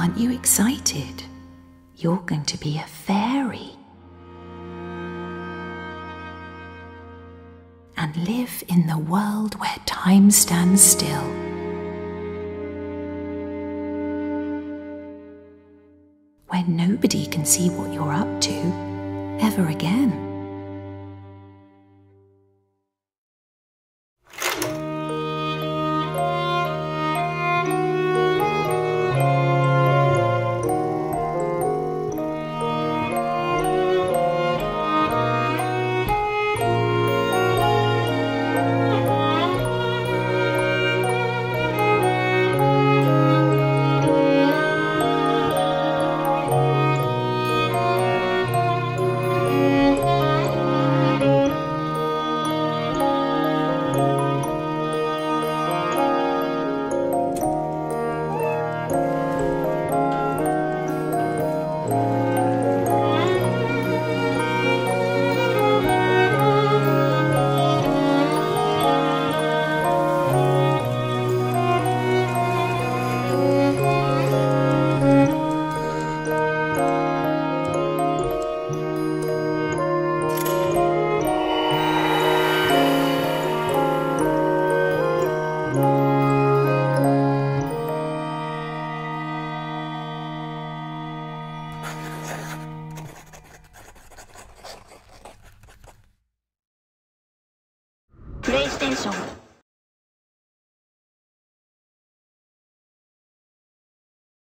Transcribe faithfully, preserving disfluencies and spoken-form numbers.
Aren't you excited? You're going to be a fairy and live in the world where time stands still. Where nobody can see what you're up to ever again. PlayStation